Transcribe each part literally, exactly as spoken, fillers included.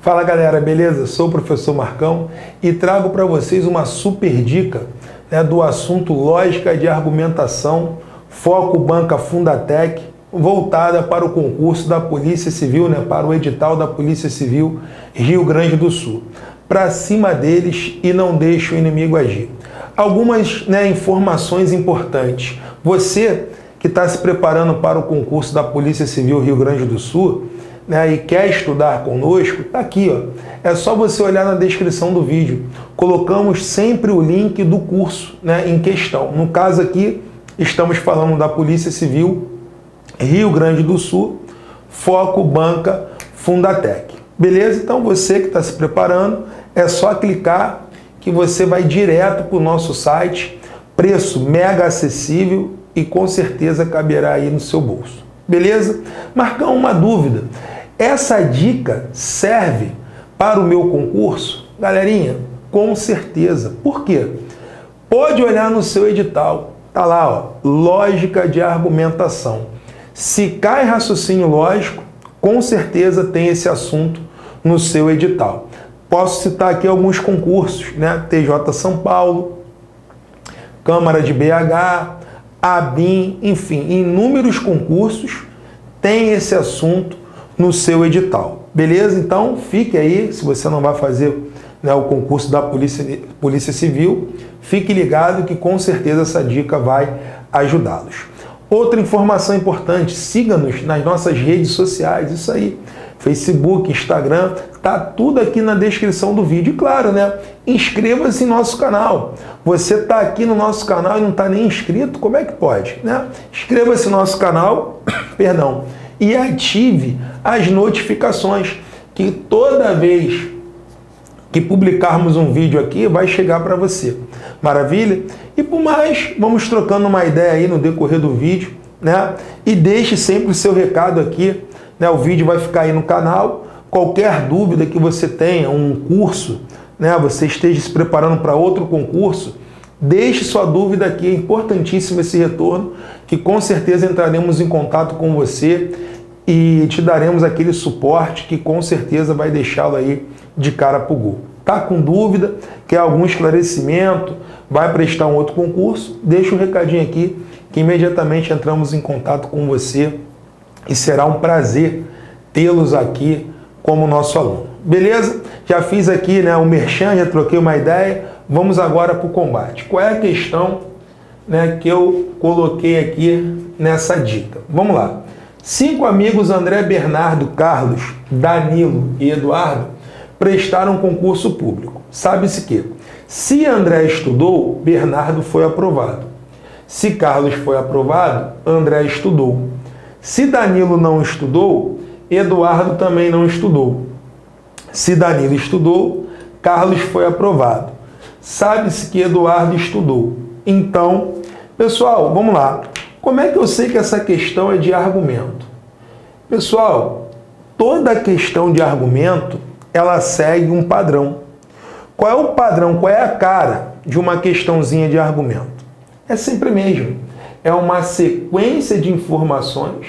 Fala galera, beleza? Sou o professor Marcão e trago para vocês uma super dica, né, do assunto lógica de argumentação, foco banca Fundatec, voltada para o concurso da Polícia Civil, né, para o edital da Polícia Civil Rio Grande do Sul. Para cima deles e não deixe o inimigo agir. Algumas, né, informações importantes. Você que está se preparando para o concurso da Polícia Civil Rio Grande do Sul, né, e quer estudar conosco, está aqui, ó. É só você olhar na descrição do vídeo. Colocamos sempre o link do curso, né, em questão. No caso aqui, estamos falando da Polícia Civil Rio Grande do Sul, foco banca Fundatec. Beleza? Então você que está se preparando, é só clicar que você vai direto para o nosso site, preço mega acessível e com certeza caberá aí no seu bolso. Beleza? Marcão, uma dúvida. Essa dica serve para o meu concurso? Galerinha, com certeza. Por quê? Pode olhar no seu edital. Tá lá, ó, lógica de argumentação. Se cai raciocínio lógico, com certeza tem esse assunto no seu edital. Posso citar aqui alguns concursos, né? T J São Paulo, Câmara de B H, A B I M, enfim, inúmeros concursos tem esse assunto no seu edital. Beleza? Então, fique aí, se você não vai fazer, né, o concurso da Polícia, Polícia Civil, fique ligado que com certeza essa dica vai ajudá-los. Outra informação importante, siga-nos nas nossas redes sociais, isso aí. Facebook, Instagram, tá tudo aqui na descrição do vídeo. E claro, né? Inscreva-se em nosso canal. Você tá aqui no nosso canal e não tá nem inscrito, como é que pode, né? Inscreva-se no nosso canal, perdão, e ative as notificações, que toda vez que publicarmos um vídeo aqui, vai chegar para você. Maravilha? E por mais, vamos trocando uma ideia aí no decorrer do vídeo, né? E deixe sempre o seu recado aqui. Né, o vídeo vai ficar aí no canal. Qualquer dúvida que você tenha, um curso, né, você esteja se preparando para outro concurso, deixe sua dúvida aqui, é importantíssimo esse retorno, que com certeza entraremos em contato com você e te daremos aquele suporte que com certeza vai deixá-lo aí de cara pro gol. Tá com dúvida, quer algum esclarecimento, vai prestar um outro concurso, deixa um recadinho aqui que imediatamente entramos em contato com você. E será um prazer tê-los aqui como nosso aluno. Beleza? Já fiz aqui, né, o merchan, já troquei uma ideia. Vamos agora para o combate. Qual é a questão, né, que eu coloquei aqui nessa dica? Vamos lá. Cinco amigos, André, Bernardo, Carlos, Danilo e Eduardo, prestaram concurso público. Sabe-se que, se André estudou, Bernardo foi aprovado. Se Carlos foi aprovado, André estudou. Se Danilo não estudou, Eduardo também não estudou. Se Danilo estudou, Carlos foi aprovado. Sabe-se que Eduardo estudou. Então, pessoal, vamos lá. Como é que eu sei que essa questão é de argumento? Pessoal, toda questão de argumento, ela segue um padrão. Qual é o padrão, qual é a cara de uma questãozinha de argumento? É sempre mesmo. É uma sequência de informações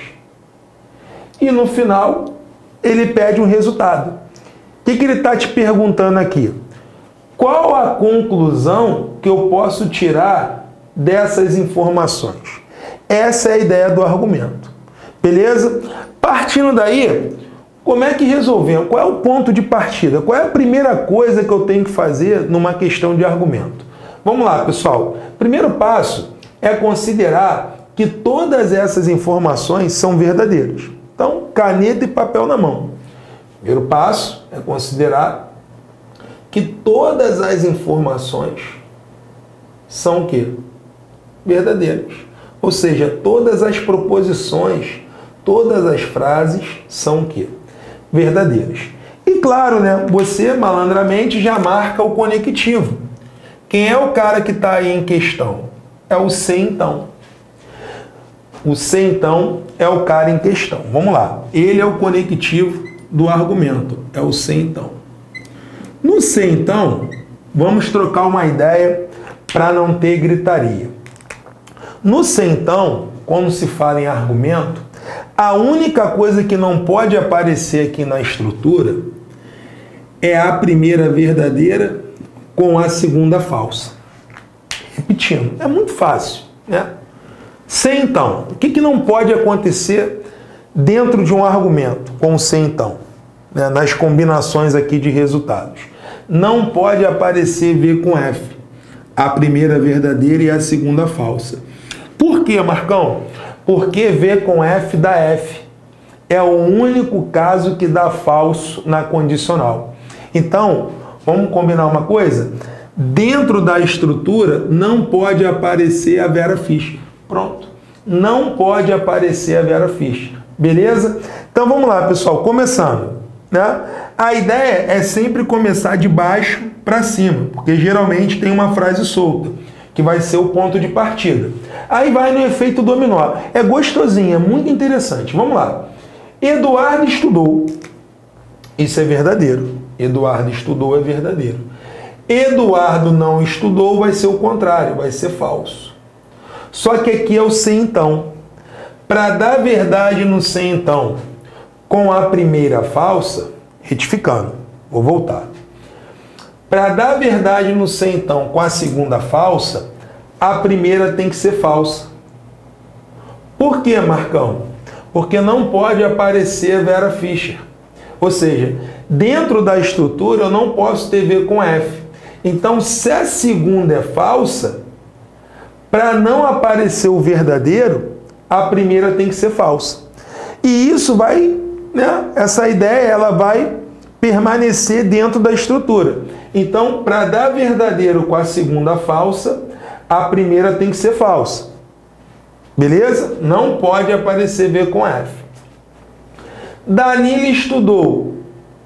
e no final ele pede um resultado. O que, que ele está te perguntando aqui? Qual a conclusão que eu posso tirar dessas informações? Essa é a ideia do argumento. Beleza? Partindo daí, como é que resolvemos? Qual é o ponto de partida? Qual é a primeira coisa que eu tenho que fazer numa questão de argumento? Vamos lá, pessoal. Primeiro passo é considerar que todas essas informações são verdadeiras. Então, caneta e papel na mão. Primeiro passo é considerar que todas as informações são o quê? Verdadeiras. Ou seja, todas as proposições, todas as frases são o quê? Verdadeiras. E claro, né? Você, malandramente, já marca o conectivo. Quem é o cara que está aí em questão? É o se então. O se então é o cara em questão. Vamos lá. Ele é o conectivo do argumento. É o se então. No se então, vamos trocar uma ideia para não ter gritaria. No se então, quando se fala em argumento, A única coisa que não pode aparecer aqui na estrutura é a primeira verdadeira com a segunda falsa. Repetindo, é muito fácil, né? Se então, o que, que não pode acontecer dentro de um argumento com se então, né? Nas combinações aqui de resultados? Não pode aparecer V com F, a primeira verdadeira e a segunda falsa. Por quê, Marcão? Porque V com F dá F. É o único caso que dá falso na condicional. Então, vamos combinar uma coisa? Dentro da estrutura não pode aparecer a Vera Fischer. Pronto. Não pode aparecer a Vera Fischer. Beleza? Então vamos lá, pessoal. Começando, né? A ideia é sempre começar de baixo para cima, porque geralmente tem uma frase solta, que vai ser o ponto de partida. Aí vai no efeito dominó. É gostosinho, é muito interessante. Vamos lá. Eduardo estudou. Isso é verdadeiro. Eduardo estudou é verdadeiro. Eduardo não estudou vai ser o contrário, vai ser falso. Só que aqui é o se então. Para dar verdade no se então com a primeira falsa, retificando, vou voltar. Para dar verdade no se então com a segunda falsa, a primeira tem que ser falsa. Por que, Marcão? Porque não pode aparecer a Vera Fischer. Ou seja, dentro da estrutura eu não posso ter V com F. Então, se a segunda é falsa, para não aparecer o verdadeiro, a primeira tem que ser falsa. E isso vai, né? Essa ideia ela vai permanecer dentro da estrutura. Então, para dar verdadeiro com a segunda falsa, a primeira tem que ser falsa. Beleza? Não pode aparecer V com F. Danilo estudou.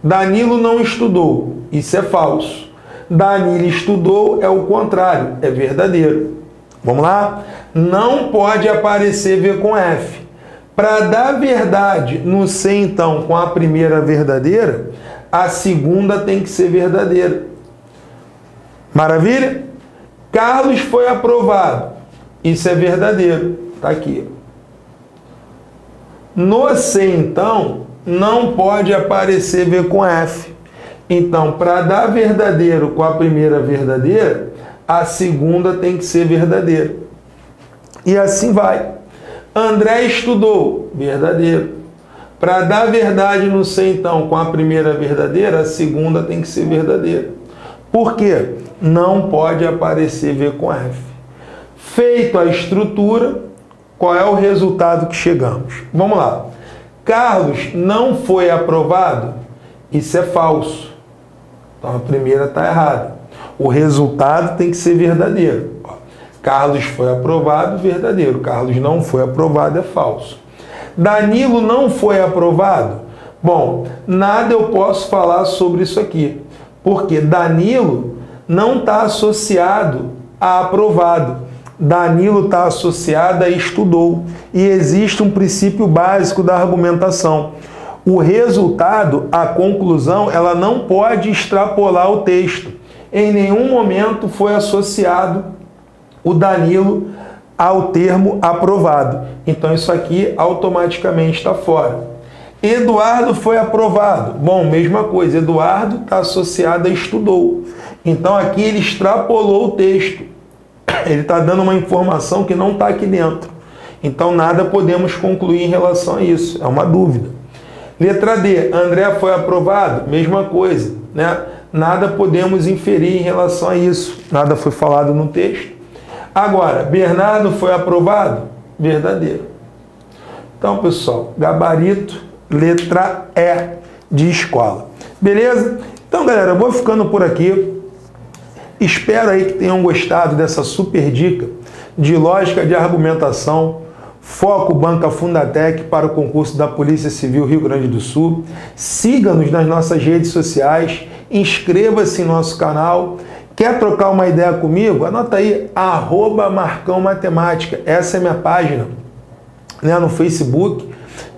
Danilo não estudou. Isso é falso. Danilo estudou é o contrário, é verdadeiro. Vamos lá? Não pode aparecer V com F. Para dar verdade no se então com a primeira verdadeira, a segunda tem que ser verdadeira. Maravilha? Carlos foi aprovado. Isso é verdadeiro. Está aqui. No se então, não pode aparecer V com F. Então, para dar verdadeiro com a primeira verdadeira, a segunda tem que ser verdadeira. E assim vai. André estudou, verdadeiro. Para dar verdade no se então com a primeira verdadeira, a segunda tem que ser verdadeira. Por quê? Não pode aparecer V com F. Feito a estrutura, qual é o resultado que chegamos? Vamos lá. Carlos não foi aprovado? Isso é falso. Então a primeira está errada. O resultado tem que ser verdadeiro. Carlos foi aprovado, verdadeiro. Carlos não foi aprovado, é falso. Danilo não foi aprovado? Bom, nada eu posso falar sobre isso aqui, porque Danilo não está associado a aprovado. Danilo está associado a estudou. E existe um princípio básico da argumentação. O resultado, a conclusão, ela não pode extrapolar o texto. Em nenhum momento foi associado o Danilo ao termo aprovado. Então isso aqui automaticamente está fora. Eduardo foi aprovado. Bom, mesma coisa. Eduardo está associado a estudou. Então aqui ele extrapolou o texto. Ele está dando uma informação que não está aqui dentro. Então nada podemos concluir em relação a isso. É uma dúvida. Letra D. André foi aprovado? Mesma coisa, né? Nada podemos inferir em relação a isso. Nada foi falado no texto. Agora, Bernardo foi aprovado? Verdadeiro. Então, pessoal, gabarito, letra E de escola. Beleza? Então, galera, eu vou ficando por aqui. Espero aí que tenham gostado dessa super dica de lógica de argumentação, foco Banca Fundatec para o concurso da Polícia Civil Rio Grande do Sul. Siga-nos nas nossas redes sociais, inscreva-se em nosso canal. Quer trocar uma ideia comigo? Anota aí, arroba Marcão Matemática. Essa é minha página, né, no Facebook.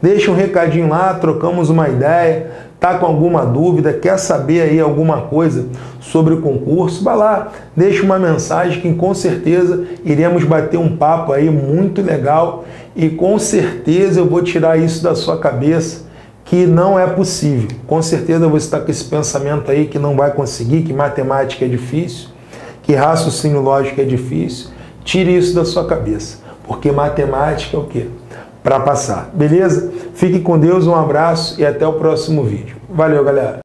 Deixa um recadinho lá, trocamos uma ideia, tá com alguma dúvida, quer saber aí alguma coisa sobre o concurso, vai lá, deixa uma mensagem que com certeza iremos bater um papo aí muito legal e com certeza eu vou tirar isso da sua cabeça que não é possível. Com certeza você está com esse pensamento aí que não vai conseguir, que matemática é difícil, que raciocínio lógico é difícil. Tire isso da sua cabeça, porque matemática é o quê? Para passar, beleza? Fique com Deus, um abraço e até o próximo vídeo. Valeu, galera!